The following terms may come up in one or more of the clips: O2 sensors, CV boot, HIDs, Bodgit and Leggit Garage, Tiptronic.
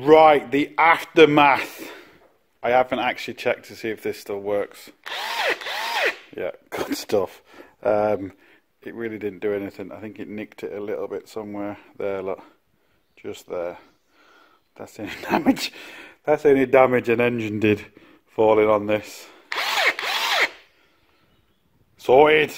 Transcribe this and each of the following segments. Right, the aftermath. I haven't actually checked to see if this still works. Yeah, good stuff. It really didn't do anything. I think it nicked it a little bit somewhere. There, look. Just there. That's any damage. That's any damage an engine did falling on this. Sorted!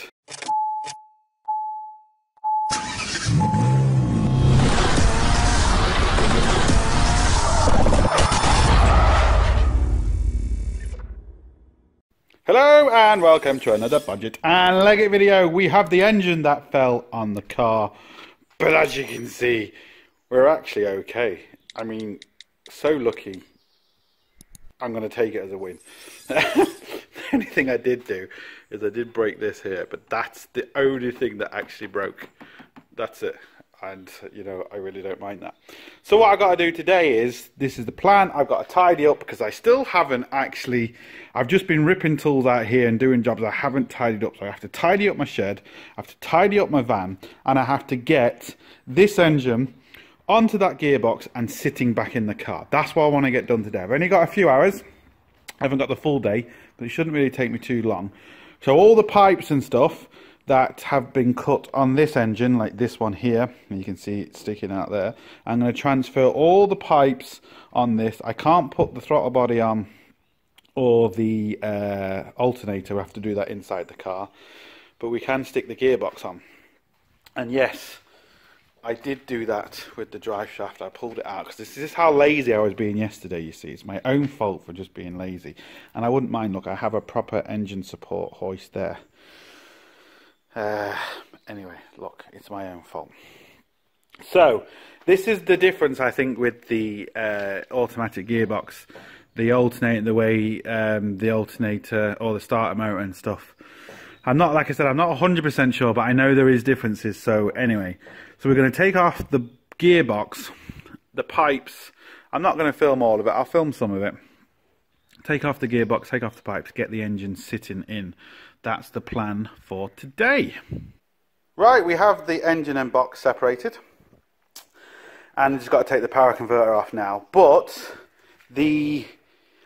Hello and welcome to another Bodgit and Leggit video. We have the engine that fell on the car, but as you can see, we're actually okay. I mean, so lucky. I'm going to take it as a win. The only thing I did do is I did break this here, but that's the only thing that actually broke. That's it. And, you know, I really don't mind that. So what I've got to do today is, this is the plan. I've got to tidy up because I still haven't actually, I've just been ripping tools out here and doing jobs I haven't tidied up. So I have to tidy up my shed, I have to tidy up my van, and I have to get this engine onto that gearbox and sitting back in the car. That's what I want to get done today. I've only got a few hours. I haven't got the full day, but it shouldn't really take me too long. So all the pipes and stuff that have been cut on this engine, like this one here, and you can see it sticking out there. I'm going to transfer all the pipes on this. I can't put the throttle body on or the alternator. We have to do that inside the car, but we can stick the gearbox on. And yes, I did do that with the drive shaft. I pulled it out because this is how lazy I was being yesterday, you see. It's my own fault for just being lazy. And I wouldn't mind, look, I have a proper engine support hoist there. Anyway, look, it's my own fault. So this is the difference, I think, with the automatic gearbox, the alternator, the way the alternator or the starter motor and stuff. I'm not, like I said, I'm not 100% sure, but I know there is differences. So anyway, so we're going to take off the gearbox, the pipes. I'm not going to film all of it. I'll film some of it. Take off the gearbox, take off the pipes, get the engine sitting in. That's the plan for today. Right, we have the engine and box separated. And just got to take the power converter off now. But the,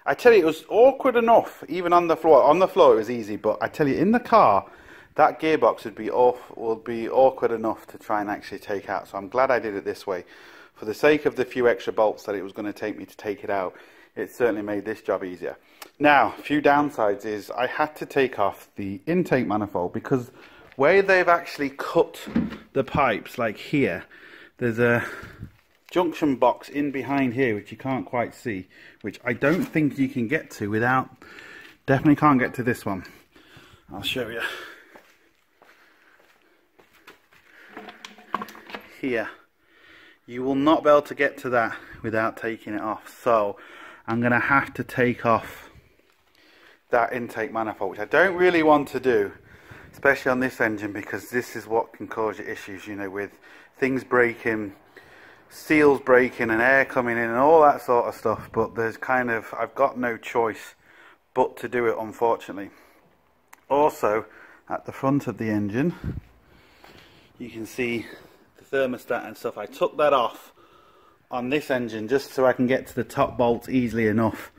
I tell you, it was awkward enough, even on the floor. On the floor it was easy, but I tell you, in the car, that gearbox would be awkward enough to try and actually take out. So I'm glad I did it this way. For the sake of the few extra bolts that it was going to take me to take it out, it certainly made this job easier. Now, a few downsides is I had to take off the intake manifold because where they've actually cut the pipes, like here, there's a junction box in behind here which you can't quite see, which I don't think you can get to without, definitely can't get to this one. I'll show you. Here. You will not be able to get to that without taking it off. So I'm going to have to take off that intake manifold, which I don't really want to do, especially on this engine, because this is what can cause you issues, you know, with things breaking, seals breaking and air coming in and all that sort of stuff. But there's kind of, I've got no choice but to do it, unfortunately. Also, at the front of the engine, you can see the thermostat and stuff. I took that off on this engine just so I can get to the top bolt easily enough.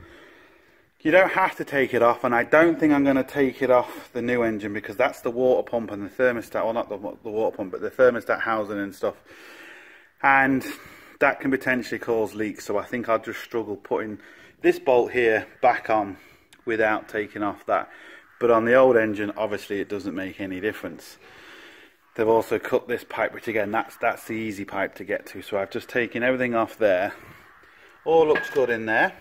You don't have to take it off, and I don't think I'm going to take it off the new engine because that's the water pump and the thermostat, well, not the water pump, but the thermostat housing and stuff, and that can potentially cause leaks. So I think I'll just struggle putting this bolt here back on without taking off that. But on the old engine, obviously it doesn't make any difference. They've also cut this pipe, which again, that's the easy pipe to get to. So I've just taken everything off there. All looks good in there.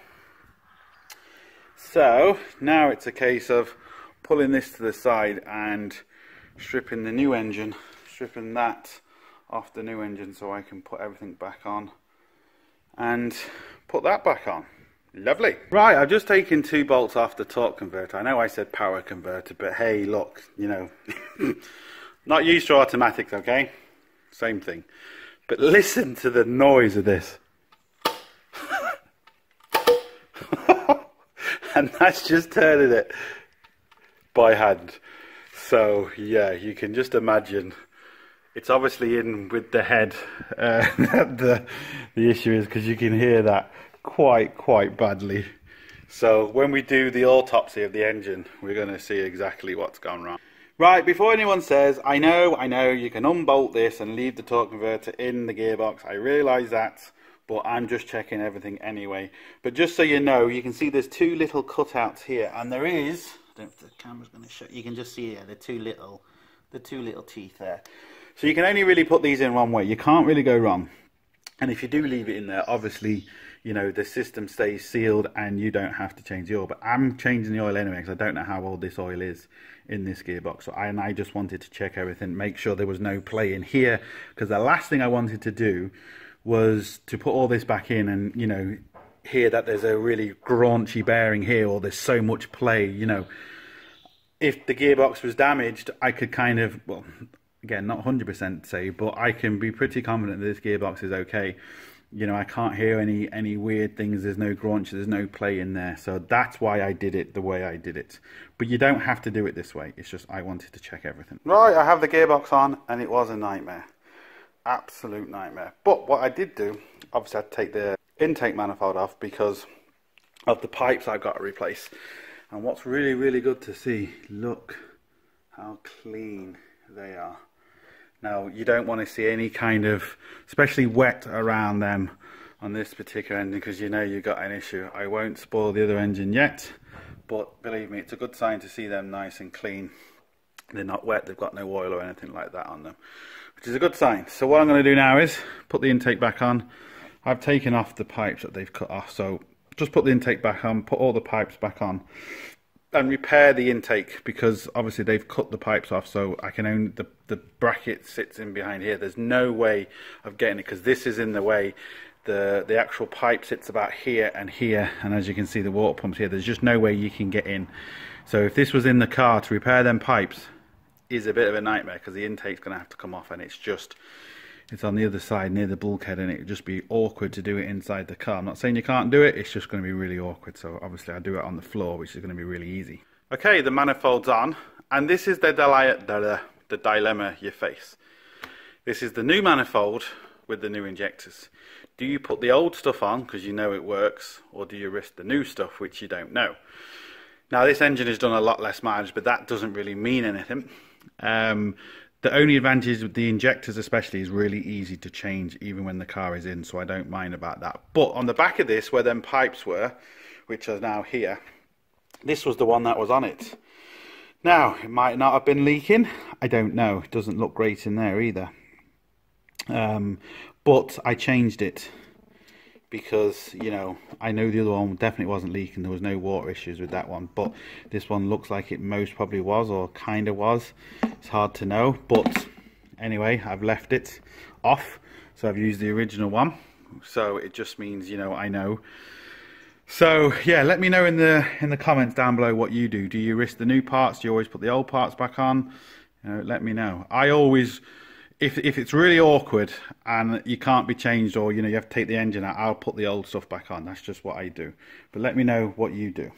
So now it's a case of pulling this to the side and stripping the new engine, stripping that off the new engine so I can put everything back on and put that back on. Lovely. Right, I've just taken two bolts off the torque converter. I know I said power converter, but hey, look, you know... Not used to automatics, okay? Same thing. But listen to the noise of this. And that's just turning it by hand. So, yeah, you can just imagine It's obviously in with the head the issue is, because you can hear that quite badly. So when we do the autopsy of the engine, we're going to see exactly what's gone wrong. Right, before anyone says, I know, you can unbolt this and leave the torque converter in the gearbox, I realise that, but I'm just checking everything anyway. But just so you know, you can see there's two little cutouts here, and there is, I don't know if the camera's going to show, you can just see here, the two little teeth there. So you can only really put these in one way, you can't really go wrong. And if you do leave it in there, obviously, you know, the system stays sealed and you don't have to change the oil. But I'm changing the oil anyway, because I don't know how old this oil is in this gearbox. So I just wanted to check everything, make sure there was no play in here, because the last thing I wanted to do was to put all this back in and, you know, hear that there's a really graunchy bearing here, or there's so much play, you know. If the gearbox was damaged, I could kind of, well, again, not 100% say, but I can be pretty confident that this gearbox is okay. You know, I can't hear any weird things, there's no graunch, there's no play in there. So that's why I did it the way I did it. But you don't have to do it this way, it's just I wanted to check everything. Right, I have the gearbox on, and it was a nightmare. Absolute nightmare. But what I did do, obviously I had to take the intake manifold off because of the pipes I've got to replace. And what's really good to see, look how clean they are. Now, you don't want to see any kind of, especially wet around them on this particular engine, because you know you've got an issue. I won't spoil the other engine yet, but believe me, it's a good sign to see them nice and clean. They're not wet, they've got no oil or anything like that on them, which is a good sign. So what I'm going to do now is put the intake back on. I've taken off the pipes that they've cut off, so just put the intake back on, put all the pipes back on, and repair the intake, because obviously they've cut the pipes off, so I can only, the bracket sits in behind here. There's no way of getting it, because this is in the way. The actual pipe sits about here, and as you can see the water pump's here. There's just no way you can get in. So if this was in the car, to repair them pipes is a bit of a nightmare, because the intake's going to have to come off, and it's just, it's on the other side near the bulkhead, and it would just be awkward to do it inside the car. I'm not saying you can't do it, it's just going to be really awkward. So obviously I do it on the floor, which is going to be really easy. Okay, the manifold's on, and this is the dilemma you face. This is the new manifold with the new injectors. Do you put the old stuff on because you know it works, or do you risk the new stuff which you don't know? Now, this engine has done a lot less mileage, but that doesn't really mean anything. The only advantage with the injectors especially is really easy to change even when the car is in, so I don't mind about that. But on the back of this, where them pipes were, which are now here, this was the one that was on it. Now, it might not have been leaking, I don't know, it doesn't look great in there either. But I changed it because, you know, I know the other one definitely wasn't leaking, there was no water issues with that one, but this one looks like it most probably was, or kind of was. It's hard to know, but anyway, I've left it off, so I've used the original one, so it just means, you know, I know. So yeah, let me know in the comments down below what you do. Do you risk the new parts, do you always put the old parts back on? You know, let me know. I always, If it's really awkward and you can't be changed, or, you know, you have to take the engine out, I'll put the old stuff back on. That's just what I do. But let me know what you do.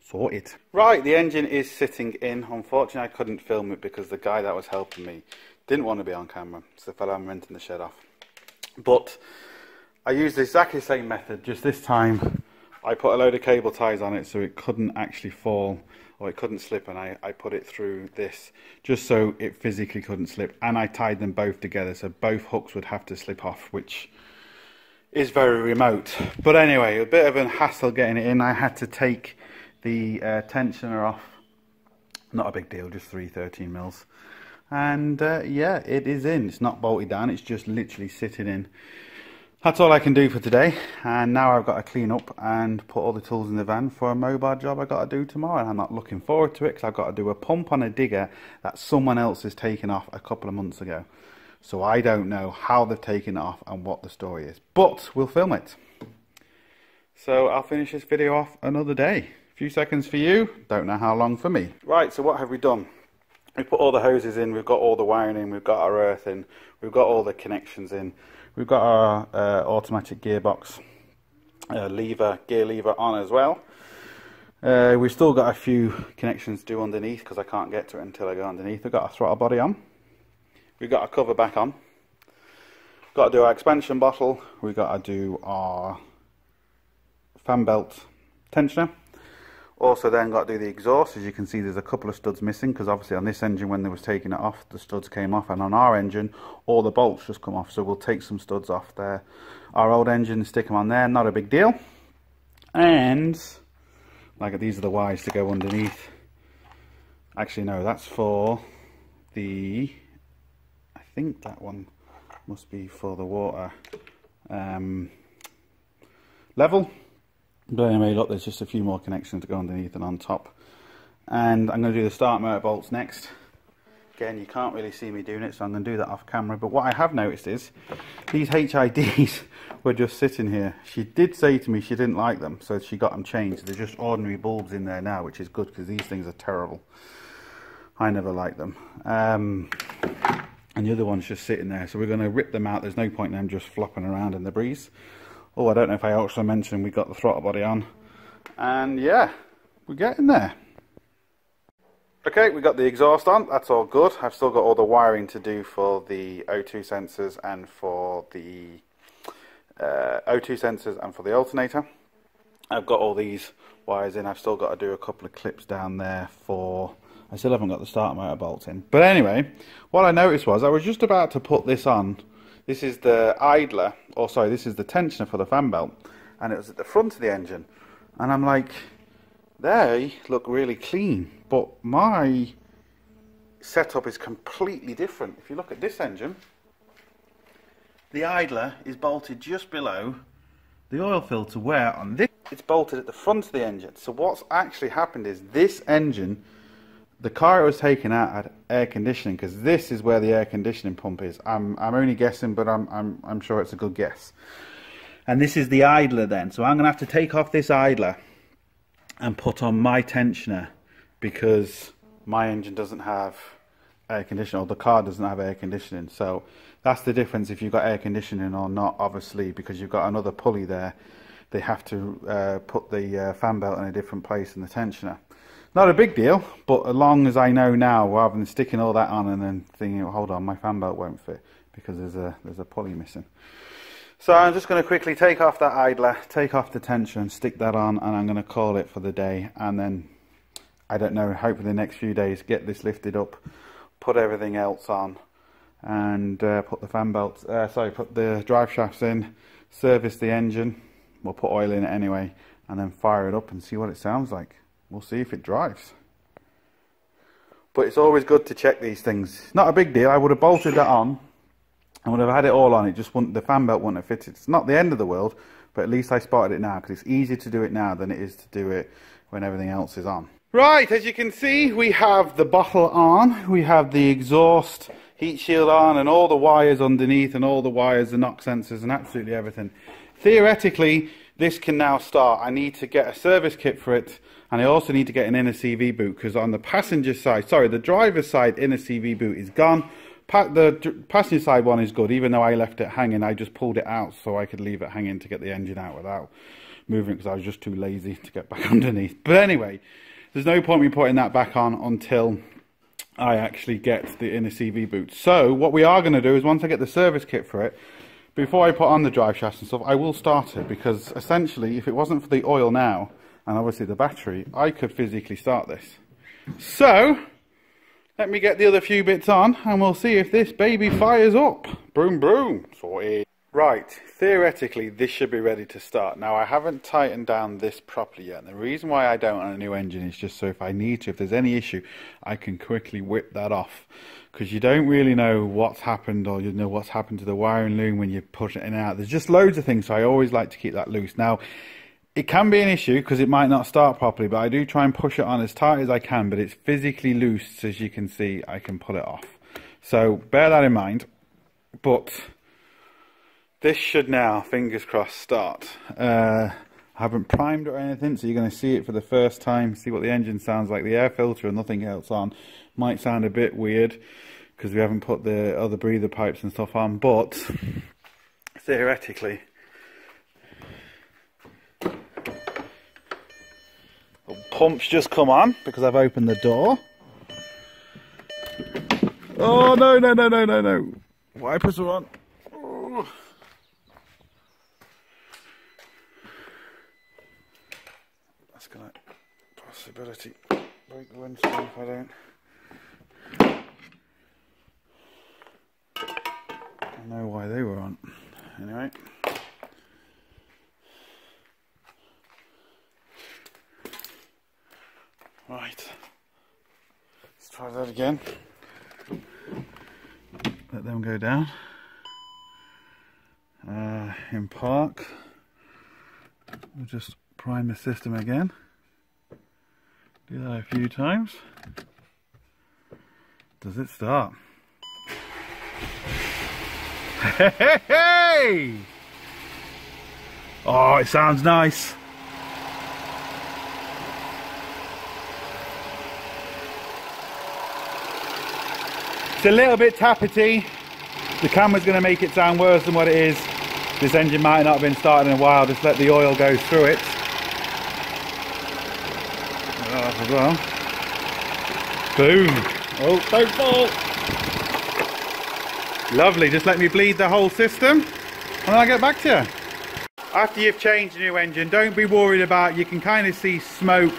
Sort it. Right, the engine is sitting in. Unfortunately, I couldn't film it because the guy that was helping me didn't want to be on camera. It's the fellow I'm renting the shed off. But I used exactly the same method, just this time I put a load of cable ties on it so it couldn't actually fall, or it couldn't slip, and I put it through this just so it physically couldn't slip, and I tied them both together so both hooks would have to slip off, which is very remote. But anyway, a bit of a hassle getting it in. I had to take the tensioner off, not a big deal, just 3 13mm, and yeah, it is in. It's not bolted down, it's just literally sitting in. That's all I can do for today, and now I've got to clean up and put all the tools in the van for a mobile job I've got to do tomorrow, and I'm not looking forward to it because I've got to do a pump on a digger that someone else has taken off a couple of months ago. So I don't know how they've taken it off and what the story is, but we'll film it. So I'll finish this video off another day. A few seconds for you, don't know how long for me. Right, so what have we done? We put all the hoses in, we've got all the wiring in, we've got our earth in, we've got all the connections in. We've got our automatic gearbox gear lever on as well. We've still got a few connections to do underneath because I can't get to it until I go underneath. We've got our throttle body on. We've got our cover back on. Got to do our expansion bottle. We've got to do our fan belt tensioner. Also then got to do the exhaust. As you can see, there's a couple of studs missing because obviously on this engine when they was taking it off, the studs came off, and on our engine all the bolts just come off, so we'll take some studs off there. Our old engine, stick them on there, not a big deal. And like these are the wires to go underneath. Actually no, that's for the, I think that one must be for the water level. But anyway, look, there's just a few more connections to go underneath and on top. And I'm going to do the start motor bolts next. Again, you can't really see me doing it, so I'm going to do that off camera. But what I have noticed is these HIDs were just sitting here. She did say to me she didn't like them, so she got them changed. There's just ordinary bulbs in there now, which is good because these things are terrible. I never like them. And the other one's just sitting there, so we're going to rip them out. There's no point in them just flopping around in the breeze. Oh, I don't know if I also mentioned we got the throttle body on. And yeah, we're getting there. Okay, we got the exhaust on, that's all good. I've still got all the wiring to do for the O2 sensors and for the alternator. I've got all these wires in. I've still got to do a couple of clips down there for, I still haven't got the start motor bolt in. But anyway, what I noticed was I was just about to put this on. This is the idler, or sorry, this is the tensioner for the fan belt, and it was at the front of the engine. And I'm like, they look really clean, but my setup is completely different. If you look at this engine, the idler is bolted just below the oil filter, where on this, it's bolted at the front of the engine. So what's actually happened is this engine, the car it was taken out had air conditioning, because this is where the air conditioning pump is. I'm only guessing, but I'm sure it's a good guess. And this is the idler then. So I'm going to have to take off this idler and put on my tensioner, because my engine doesn't have air conditioning, or the car doesn't have air conditioning. So that's the difference if you've got air conditioning or not, obviously, because you've got another pulley there. They have to put the fan belt in a different place than the tensioner. Not a big deal, but as long as I know now, rather than sticking all that on and then thinking, oh, hold on, my fan belt won't fit because there's a pulley missing. So I'm just going to quickly take off that idler, take off the tensioner and stick that on, and I'm going to call it for the day. And then, I don't know, hopefully the next few days, get this lifted up, put everything else on, and put the fan belts, put the drive shafts in, service the engine, we'll put oil in it anyway, and then fire it up and see what it sounds like. We'll see if it drives. But it's always good to check these things. It's not a big deal. I would have bolted that on. I would have had it all on. It just wouldn't, the fan belt wouldn't have fitted. It's not the end of the world, but at least I spotted it now, because it's easier to do it now than it is to do it when everything else is on. Right, as you can see, we have the bottle on. We have the exhaust heat shield on, and all the wires underneath, and all the wires, the knock sensors, and absolutely everything. Theoretically, this can now start. I need to get a service kit for it, and I also need to get an inner CV boot, because on the passenger side, sorry, the driver's side inner CV boot is gone. The passenger side one is good, even though I left it hanging. I just pulled it out so I could leave it hanging to get the engine out without moving, because I was just too lazy to get back underneath. But anyway, there's no point in me putting that back on until I actually get the inner CV boot. So what we are going to do is, once I get the service kit for it, before I put on the drive shafts and stuff, I will start it, because essentially, if it wasn't for the oil now, and obviously the battery, I could physically start this. So, let me get the other few bits on, and we'll see if this baby fires up. Broom, broom, sorted. Right, theoretically, this should be ready to start. Now, I haven't tightened down this properly yet. And the reason why I don't on a new engine is just so if I need to, if there's any issue, I can quickly whip that off. Because you don't really know what's happened, or you know what's happened to the wiring loom when you push it in and out. There's just loads of things, so I always like to keep that loose. Now, it can be an issue because it might not start properly, but I do try and push it on as tight as I can, but it's physically loose, as you can see, I can pull it off. So, bear that in mind. But this should now, fingers crossed, start. I haven't primed it or anything, so you're going to see it for the first time, see what the engine sounds like. The air filter and nothing else on. Might sound a bit weird, because we haven't put the other breather pipes and stuff on, but theoretically, the pump's just come on, because I've opened the door. Oh, no. Wipers are on. Oh. That's going to possibility break the windscreen if I don't. I don't know why they were on. Anyway. Right. Let's try that again. Let them go down. In park. We'll just prime the system again. Do that a few times. Does it start? Hey! Oh, it sounds nice. It's a little bit tappety. The camera's going to make it sound worse than what it is. This engine might not have been started in a while. Just let the oil go through it. As well. Boom! Oh, don't fall! Lovely, just let me bleed the whole system and I'll get back to you. After you've changed the new engine, don't be worried about, you can kind of see smoke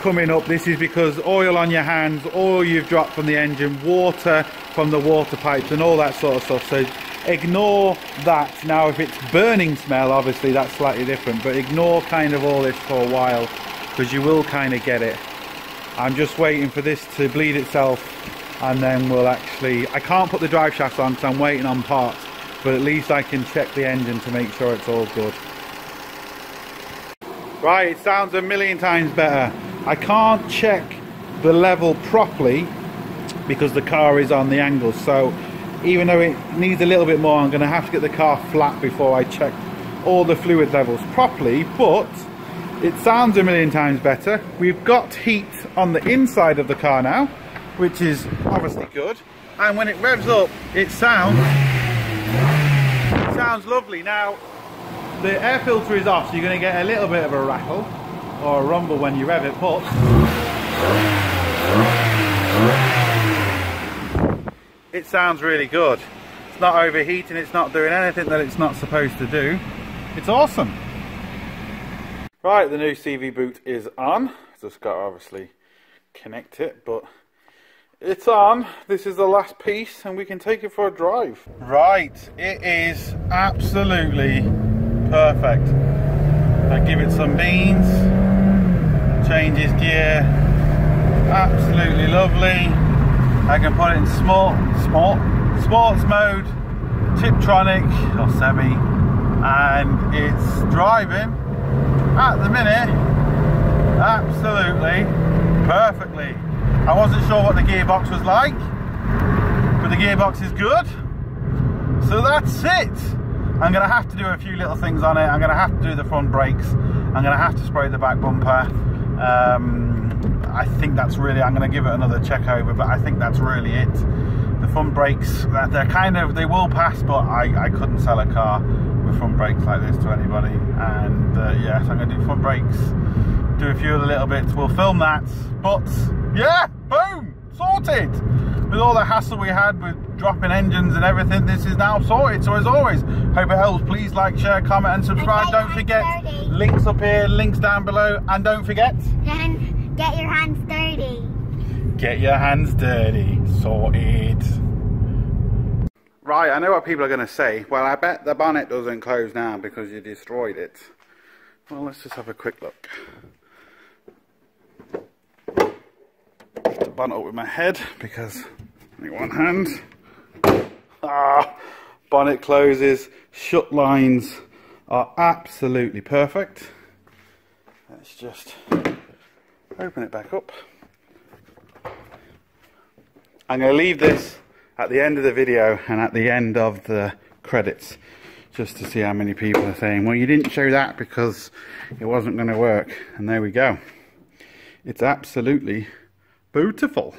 coming up. This is because oil on your hands, oil you've dropped from the engine, water from the water pipes and all that sort of stuff. So ignore that. Now if it's burning smell, obviously that's slightly different, but ignore kind of all this for a while because you will kind of get it. I'm just waiting for this to bleed itself. And then we'll actually, I can't put the drive shafts on because I'm waiting on parts, but at least I can check the engine to make sure it's all good. Right, it sounds a million times better. I can't check the level properly because the car is on the angle, so even though it needs a little bit more, I'm going to have to get the car flat before I check all the fluid levels properly, but it sounds a million times better. We've got heat on the inside of the car now, which is obviously good, and when it revs up it sounds lovely. Now the air filter is off, so you're going to get a little bit of a rattle or a rumble when you rev it, but it sounds really good. It's not overheating, it's not doing anything that it's not supposed to do. It's awesome. Right, the new CV boot is on. Just got to obviously connect it, but it's on. This is the last piece and we can take it for a drive. Right, it is absolutely perfect. I give it some beans, changes gear, absolutely lovely. I can put it in sports mode, Tiptronic or semi, and it's driving at the minute absolutely perfectly. I wasn't sure what the gearbox was like, but the gearbox is good. So that's it. I'm going to have to do a few little things on it. I'm going to have to do the front brakes. I'm going to have to spray the back bumper. I think that's really, I'm going to give it another check over, but I think that's really it. The front brakes, they're kind of, they will pass, but I couldn't sell a car with front brakes like this to anybody. And yes, I'm going to do front brakes, do a few other little bits. We'll film that, but yeah, boom, sorted. With all the hassle we had with dropping engines and everything, this is now sorted. So as always, hope it helps. Please like, share, comment and subscribe. Don't forget, links up here, links down below, and don't forget, get your hands dirty. Get your hands dirty, sorted. Right, I know what people are going to say. Well, I bet the bonnet doesn't close now because you destroyed it. Well, let's just have a quick look. Bonnet up with my head because I need one hand. Ah, bonnet closes, shut lines are absolutely perfect. Let's just open it back up. I'm going to leave this at the end of the video and at the end of the credits just to see how many people are saying, well, you didn't show that because it wasn't going to work. And there we go. It's absolutely beautiful.